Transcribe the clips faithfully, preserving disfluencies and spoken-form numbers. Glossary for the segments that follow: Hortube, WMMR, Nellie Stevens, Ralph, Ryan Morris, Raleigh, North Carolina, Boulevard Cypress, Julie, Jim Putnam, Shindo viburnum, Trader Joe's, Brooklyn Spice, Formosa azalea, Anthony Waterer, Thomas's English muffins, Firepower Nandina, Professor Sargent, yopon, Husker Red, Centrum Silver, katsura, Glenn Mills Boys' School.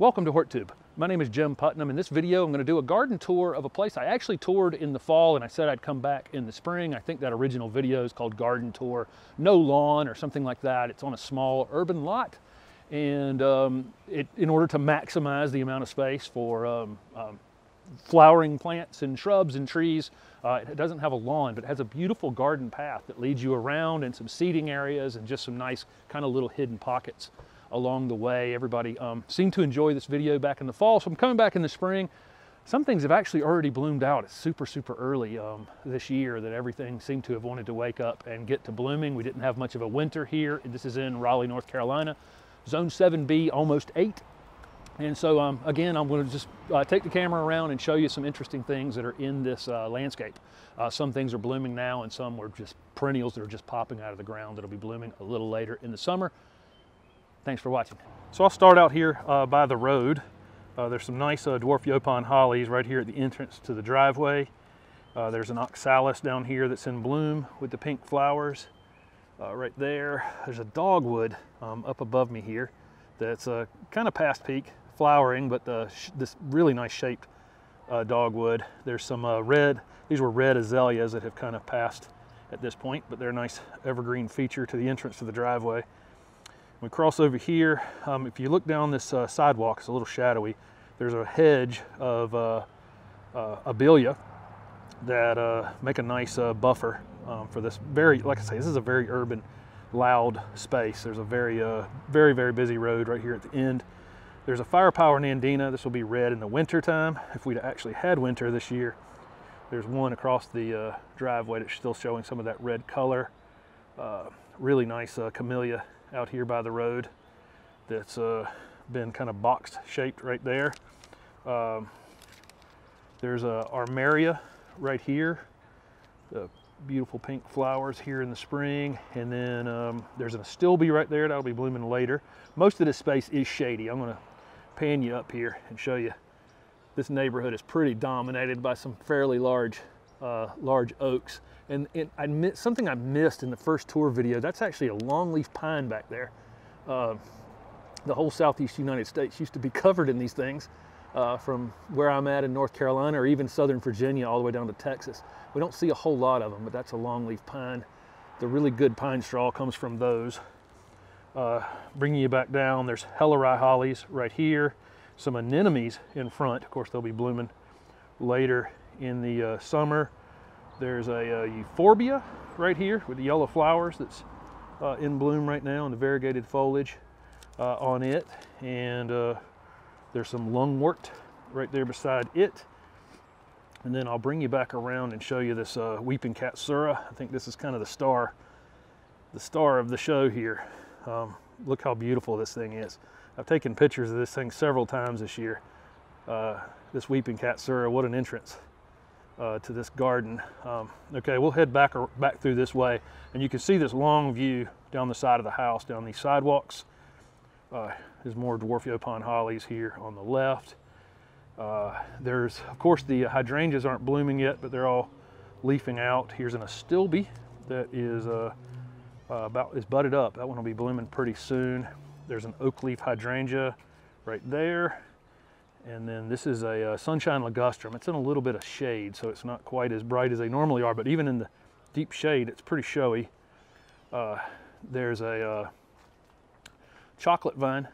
Welcome to Hortube. My name is Jim Putnam. In this video, I'm going to do a garden tour of a place I actually toured in the fall, and I said I'd come back in the spring. I think that original video is called Garden Tour, No Lawn or something like that. It's on a small urban lot, and um, it, in order to maximize the amount of space for um, um, flowering plants and shrubs and trees, uh, it doesn't have a lawn, but it has a beautiful garden path that leads you around and some seating areas and just some nice kind of little hidden pockets along the way. Everybody um, seemed to enjoy this video back in the fall, so I'm coming back in the spring. Some things have actually already bloomed out. It's super, super early um, this year that everything seemed to have wanted to wake up and get to blooming. We didn't have much of a winter here. This is in Raleigh, North Carolina, zone seven B, almost eight. And so um, again, I'm going to just uh, take the camera around and show you some interesting things that are in this uh, landscape. Uh, some things are blooming now and some were just perennials that are just popping out of the ground that'll be blooming a little later in the summer. Thanks for watching. So I'll start out here uh, by the road. Uh, there's some nice uh, dwarf yopon hollies right here at the entrance to the driveway. Uh, there's an oxalis down here that's in bloom with the pink flowers uh, right there. There's a dogwood um, up above me here that's uh, kind of past peak flowering, but uh, sh this really nice shaped uh, dogwood. There's some uh, red, these were red azaleas that have kind of passed at this point, but they're a nice evergreen feature to the entrance to the driveway. We cross over here. Um, if you look down this uh, sidewalk, it's a little shadowy. There's a hedge of uh, uh, abelia that uh, make a nice uh, buffer um, for this very, like I say, this is a very urban, loud space. There's a very, uh, very, very busy road right here at the end. There's a Firepower Nandina. This will be red in the winter time. If we'd actually had winter this year, there's one across the uh, driveway that's still showing some of that red color. Uh, really nice uh, camellia out here by the road that's uh, been kind of box shaped right there. Um, there's a armeria right here, the beautiful pink flowers here in the spring. And then um, there's a stilbe right there that'll be blooming later. Most of this space is shady. I'm gonna pan you up here and show you. This neighborhood is pretty dominated by some fairly large Uh, large oaks, and, and I miss, something I missed in the first tour video. That's actually a longleaf pine back there. Uh, the whole southeast United States used to be covered in these things, uh, from where I'm at in North Carolina or even Southern Virginia all the way down to Texas. We don't see a whole lot of them, but that's a longleaf pine. The really good pine straw comes from those. Uh, bringing you back down, there's hellery hollies right here, some anemones in front. Of course, they'll be blooming later in the uh, summer. There's a uh, euphorbia right here with the yellow flowers that's uh, in bloom right now and the variegated foliage uh, on it. And uh, there's some lungwort right there beside it. And then I'll bring you back around and show you this uh, weeping katsura. I think this is kind of the star, the star of the show here. Um, look how beautiful this thing is. I've taken pictures of this thing several times this year. Uh, this weeping katsura, what an entrance Uh, to this garden. Um, okay, we'll head back or back through this way, and you can see this long view down the side of the house, down these sidewalks. Uh, there's more dwarf yopon hollies here on the left. Uh, there's, of course, the hydrangeas aren't blooming yet, but they're all leafing out. Here's an astilbe that is uh, uh, about is budded up. That one will be blooming pretty soon. There's an oak leaf hydrangea right there. And then this is a uh, sunshine ligustrum. It's in a little bit of shade, so it's not quite as bright as they normally are, but even in the deep shade, it's pretty showy. Uh, there's a uh, chocolate vine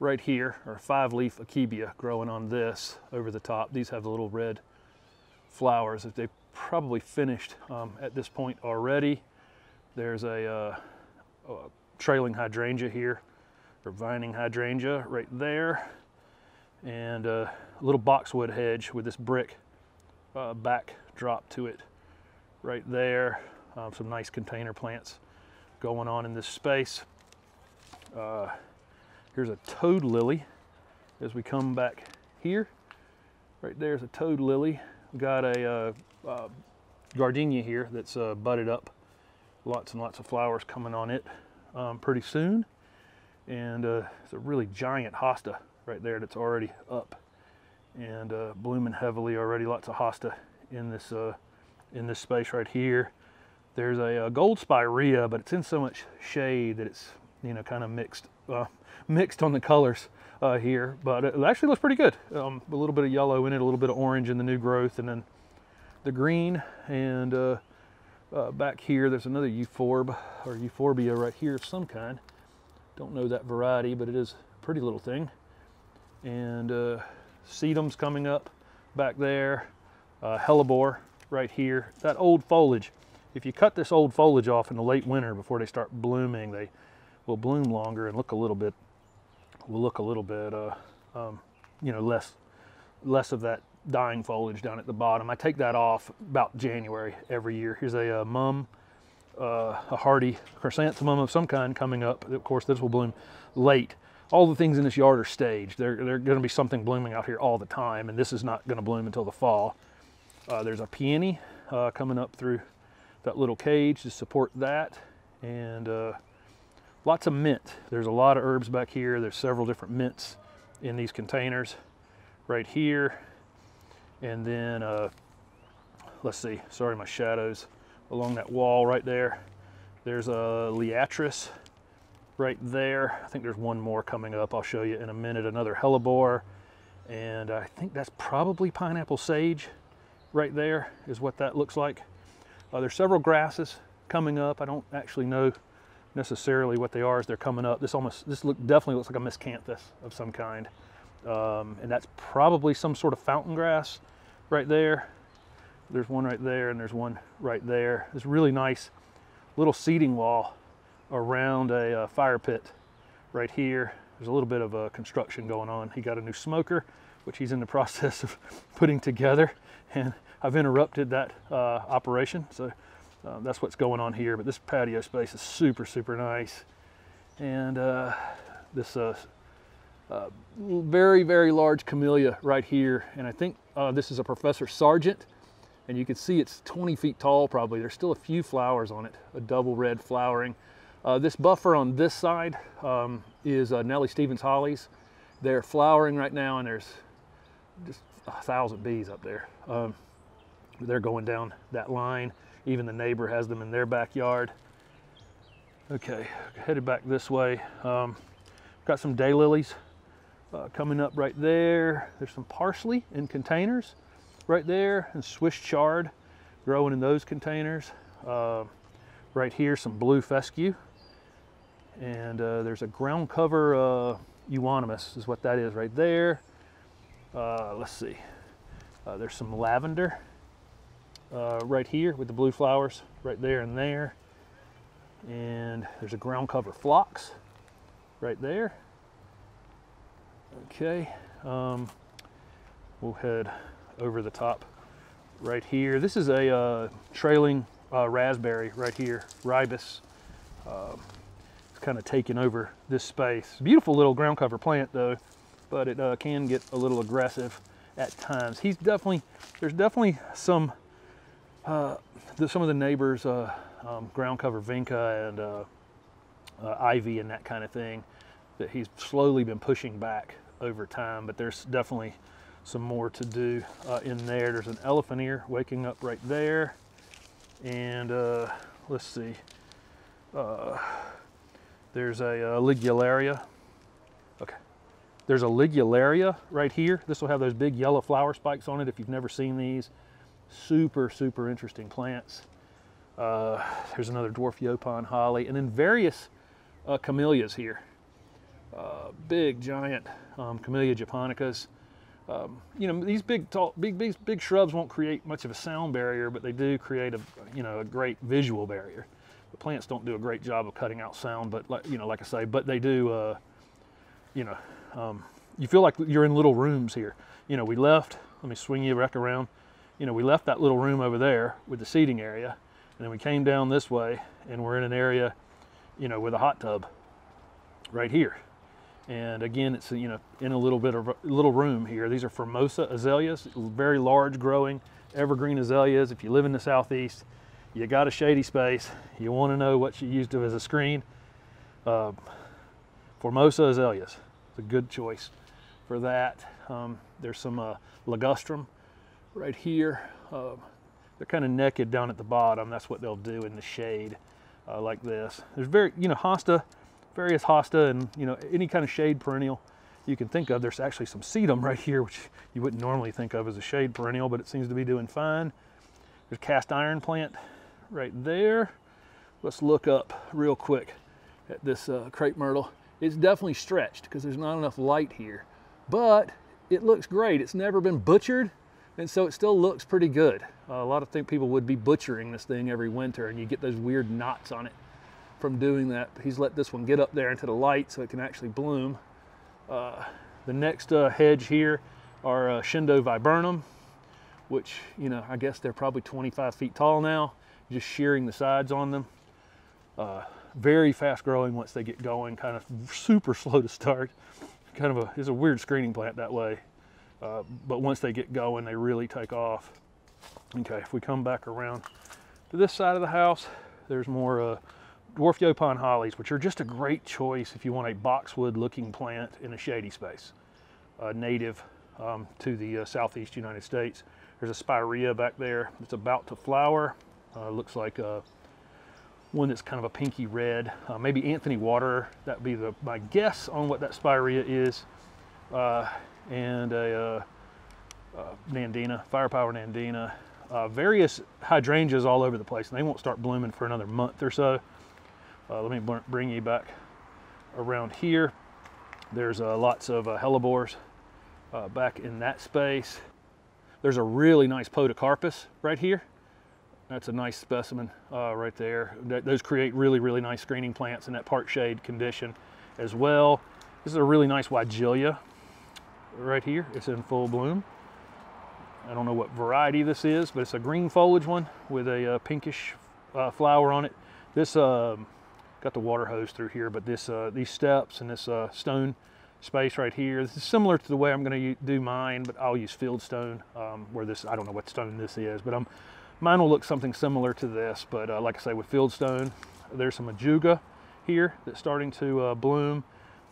right here, or five-leaf akebia growing on this over the top. These have the little red flowers that they've probably finished um, at this point already. There's a, uh, a trailing hydrangea here, or vining hydrangea right there. And uh, a little boxwood hedge with this brick uh, backdrop to it right there. Um, some nice container plants going on in this space. Uh, here's a toad lily as we come back here. Right there's a toad lily. We've got a uh, uh, gardenia here that's uh, budded up. Lots and lots of flowers coming on it um, pretty soon. And uh, it's a really giant hosta right there that's already up and uh, blooming heavily already. Lots of hosta in this uh, in this space right here. There's a, a gold spirea, but it's in so much shade that it's you know, kind of mixed uh, mixed on the colors uh, here, but it actually looks pretty good. Um, a little bit of yellow in it, a little bit of orange in the new growth, and then the green, and uh, uh, back here there's another euphorb or euphorbia right here of some kind. Don't know that variety, but it is a pretty little thing. And uh, sedum's coming up back there, uh, hellebore right here. That old foliage, if you cut this old foliage off in the late winter before they start blooming, they will bloom longer and look a little bit, will look a little bit, uh, um, you know, less, less of that dying foliage down at the bottom. I take that off about January every year. Here's a uh, mum, uh, a hardy chrysanthemum of some kind coming up. Of course, this will bloom late. All the things in this yard are staged. There, there going to be something blooming out here all the time, and this is not going to bloom until the fall. Uh, there's a peony uh, coming up through that little cage to support that, and uh, lots of mint. There's a lot of herbs back here. There's several different mints in these containers right here. And then, uh, let's see, sorry, my shadows along that wall right there. There's a liatris right there. I think there's one more coming up. I'll show you in a minute, another hellebore. And I think that's probably pineapple sage right there is what that looks like. Uh, there's several grasses coming up. I don't actually know necessarily what they are as they're coming up. This almost, this look, definitely looks like a miscanthus of some kind. Um, and that's probably some sort of fountain grass right there. There's one right there, and there's one right there. It's really nice little seeding wall around a uh, fire pit right here. There's a little bit of uh, construction going on. He got a new smoker, which he's in the process of putting together, and I've interrupted that uh, operation, so uh, that's what's going on here. But this patio space is super, super nice. And uh, this uh, uh, very, very large camellia right here, and I think uh, this is a Professor Sargent, and you can see it's twenty feet tall probably. There's still a few flowers on it, a double red flowering. Uh, this buffer on this side um, is uh, Nellie Stevens hollies. They're flowering right now, and there's just a thousand bees up there. Um, they're going down that line. Even the neighbor has them in their backyard. Okay, headed back this way. Um, got some daylilies uh, coming up right there. There's some parsley in containers right there, and Swiss chard growing in those containers. Uh, right here, some blue fescue. And uh, there's a ground cover uh, euonymus is what that is right there. Uh, let's see, uh, there's some lavender uh, right here with the blue flowers right there and there. And there's a ground cover phlox right there. Okay, um, we'll head over the top right here. This is a uh, trailing uh, raspberry right here, ribes. Um, kind of taking over this space. Beautiful little ground cover plant though, but it uh, can get a little aggressive at times. He's definitely, there's definitely some, uh, the, some of the neighbors' uh, um, ground cover vinca and uh, uh, ivy and that kind of thing that he's slowly been pushing back over time, but there's definitely some more to do uh, in there. There's an elephant ear waking up right there. And uh, let's see. Uh, There's a uh, ligularia. Okay. There's a ligularia right here. This will have those big yellow flower spikes on it if you've never seen these. Super, super interesting plants. Uh, there's another dwarf yopon holly, and then various uh, camellias here. Uh, big, giant um, camellia japonicas. Um, you know, these big, tall, big, big, big shrubs won't create much of a sound barrier, but they do create a, you know, a great visual barrier. The plants don't do a great job of cutting out sound, but like, you know, like I say, but they do, uh, you know, um, you feel like you're in little rooms here. You know, we left, let me swing you back around. You know, we left that little room over there with the seating area, and then we came down this way, and we're in an area, you know, with a hot tub right here. And again, it's, you know, in a little bit of a little room here. These are Formosa azaleas, very large growing evergreen azaleas. If you live in the Southeast, you got a shady space, you want to know what you used to as a screen. Uh, Formosa azaleas, it's a good choice for that. Um, there's some uh, ligustrum right here. Uh, they're kind of naked down at the bottom. That's what they'll do in the shade uh, like this. There's very, you know, hosta various hosta and, you know, any kind of shade perennial you can think of. There's actually some sedum right here, which you wouldn't normally think of as a shade perennial, but it seems to be doing fine. There's a cast iron plant right there. Let's look up real quick at this uh, crepe myrtle. It's definitely stretched because there's not enough light here, but it looks great. It's never been butchered, and so it still looks pretty good. Uh, a lot of think people would be butchering this thing every winter, and you get those weird knots on it from doing that. He's let this one get up there into the light so it can actually bloom. Uh, the next uh, hedge here are uh, Shindo viburnum, which, you know, I guess they're probably twenty-five feet tall now, just shearing the sides on them. Uh, very fast growing once they get going, kind of super slow to start. Kind of a, it's a weird screening plant that way. Uh, but once they get going, they really take off. Okay, if we come back around to this side of the house, there's more uh, dwarf yopon hollies, which are just a great choice if you want a boxwood looking plant in a shady space, uh, native um, to the uh, southeast United States. There's a spirea back there. It's about to flower. Uh, looks like uh, one that's kind of a pinky red. Uh, maybe Anthony Waterer. That would be the, my guess on what that spirea is. Uh, and a uh, uh, Nandina, Firepower Nandina, uh, various hydrangeas all over the place, and they won't start blooming for another month or so. Uh, let me bring you back around here. There's uh, lots of uh, hellebores uh, back in that space. There's a really nice podocarpus right here. That's a nice specimen uh, right there. That, those create really, really nice screening plants in that part shade condition as well. This is a really nice Weigelia right here. It's in full bloom. I don't know what variety this is, but it's a green foliage one with a uh, pinkish uh, flower on it. This um, got the water hose through here, but this uh, these steps and this uh, stone space right here, this is similar to the way I'm going to do mine, but I'll use field stone. Um, where this, I don't know what stone this is, but I'm, mine will look something similar to this. But uh, like I say, with field stone, there's some ajuga here that's starting to uh, bloom.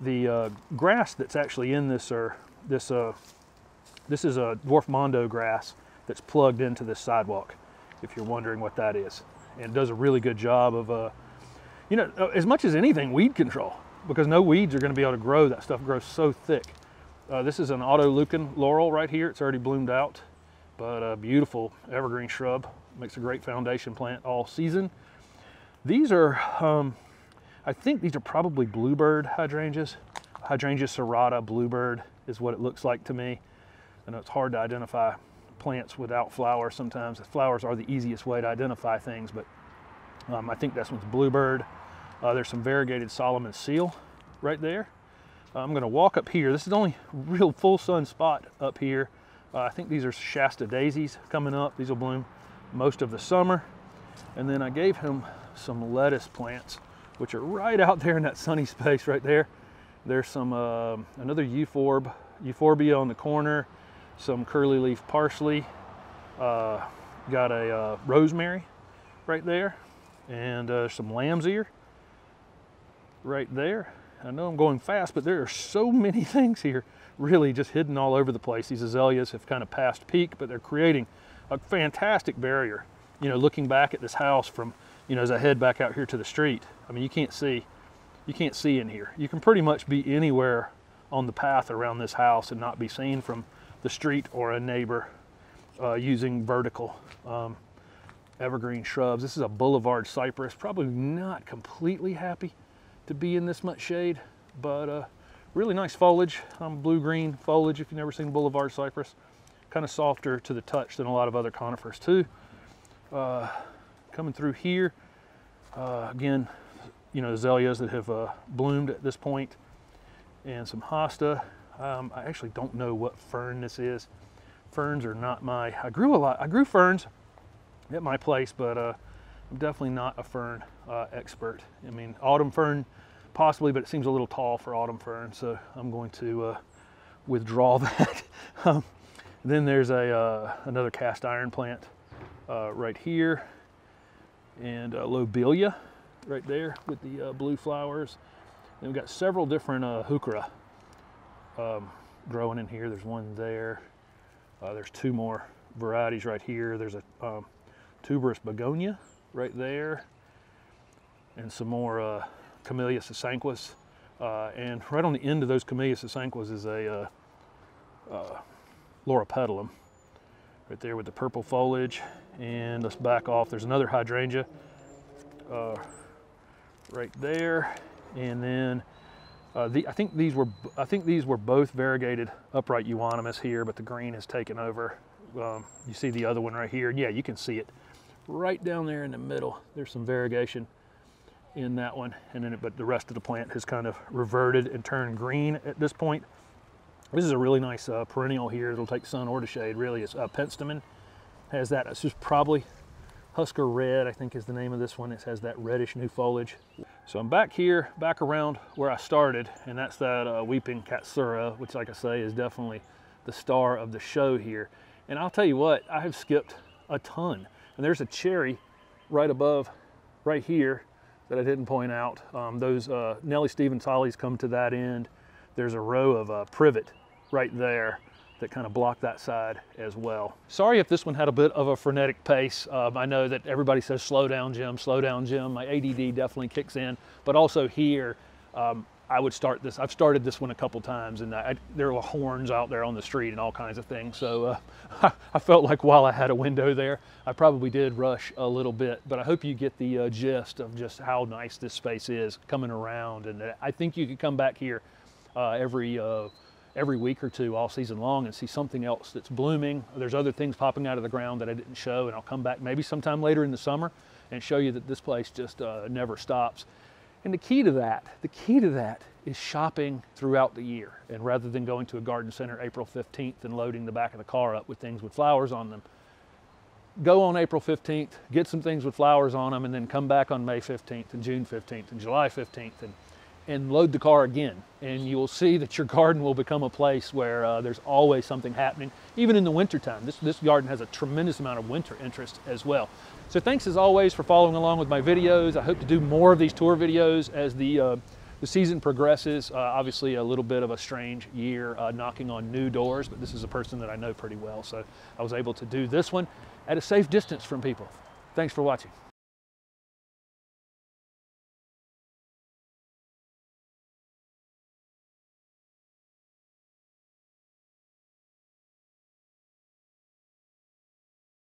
The uh, grass that's actually in this, or this, uh, this is a dwarf mondo grass that's plugged into this sidewalk, if you're wondering what that is. And it does a really good job of, uh, you know, as much as anything, weed control, because no weeds are going to be able to grow. That stuff grows so thick. Uh, this is an autoleucan laurel right here. It's already bloomed out, but a beautiful evergreen shrub. Makes a great foundation plant all season. These are, um, I think these are probably bluebird hydrangeas. Hydrangea serrata bluebird is what it looks like to me. I know it's hard to identify plants without flowers sometimes. The flowers are the easiest way to identify things, but um, I think this one's bluebird. Uh, there's some variegated Solomon seal right there. Uh, I'm going to walk up here. This is the only real full sun spot up here. Uh, I think these are Shasta daisies coming up. These will bloom most of the summer. And then I gave him some lettuce plants, which are right out there in that sunny space right there. There's some uh, another euphorb, euphorbia on the corner, some curly leaf parsley, uh, got a uh, rosemary right there, and uh, some lamb's ear right there. I know I'm going fast, but there are so many things here really just hidden all over the place. These azaleas have kind of passed peak, but they're creating a fantastic barrier. You know, looking back at this house from, you know, as I head back out here to the street, I mean, you can't see, you can't see in here. You can pretty much be anywhere on the path around this house and not be seen from the street or a neighbor uh, using vertical um, evergreen shrubs. This is a Boulevard Cypress. Probably not completely happy to be in this much shade, but uh, really nice foliage, um, blue-green foliage if you've never seen Boulevard Cypress. Kind of softer to the touch than a lot of other conifers too. Uh, coming through here, uh, again, you know, azaleas that have uh, bloomed at this point, and some hosta. Um, I actually don't know what fern this is. Ferns are not my, I grew a lot, I grew ferns at my place, but uh, I'm definitely not a fern uh, expert. I mean, autumn fern possibly, but it seems a little tall for autumn fern, so I'm going to uh, withdraw that. um, then there's a uh, another cast iron plant uh, right here, and uh, lobelia right there with the uh, blue flowers. And we've got several different uh, heuchera um, growing in here. There's one there. Uh, there's two more varieties right here. There's a um, tuberous begonia right there, and some more uh, Camellia sasanquis, uh, and right on the end of those Camellia sasanquis is a uh, uh, lauripetalum, right there with the purple foliage. And let's back off, there's another hydrangea uh, right there, and then uh, the, I think these were I think these were both variegated upright euonymus here, but the green has taken over. Um, you see the other one right here, yeah, you can see it right down there in the middle. There's some variegation in that one, and then it, but the rest of the plant has kind of reverted and turned green at this point. This is a really nice uh, perennial here. It'll take sun or the shade, really. It's uh, penstemon. Has that, this is probably Husker Red, I think is the name of this one. It has that reddish new foliage. So I'm back here, back around where I started, and that's that uh, weeping Katsura, which, like I say, is definitely the star of the show here. And I'll tell you what, I have skipped a ton. And there's a cherry right above, right here, that I didn't point out. Um, those uh, Nellie Stevens hollies come to that end. There's a row of uh, privet right there that kind of block that side as well. Sorry if this one had a bit of a frenetic pace. Um, I know that everybody says, slow down, Jim, slow down, Jim. My A D D definitely kicks in, but also here, um, I would start this, I've started this one a couple times, and I, I, there were horns out there on the street and all kinds of things. So uh, I, I felt like while I had a window there, I probably did rush a little bit, but I hope you get the uh, gist of just how nice this space is coming around. And I think you could come back here uh, every, uh, every week or two all season long and see something else that's blooming. There's other things popping out of the ground that I didn't show, and I'll come back maybe sometime later in the summer and show you that this place just uh, never stops. And the key to that, the key to that is shopping throughout the year. And rather than going to a garden center April fifteenth and loading the back of the car up with things with flowers on them, go on April fifteenth, get some things with flowers on them, and then come back on May fifteenth and June fifteenth and July fifteenth and and load the car again, and you will see that your garden will become a place where uh, there's always something happening, even in the wintertime. This, this garden has a tremendous amount of winter interest as well. So thanks as always for following along with my videos. I hope to do more of these tour videos as the, uh, the season progresses. Uh, obviously a little bit of a strange year, uh, knocking on new doors, but this is a person that I know pretty well, so I was able to do this one at a safe distance from people. Thanks for watching.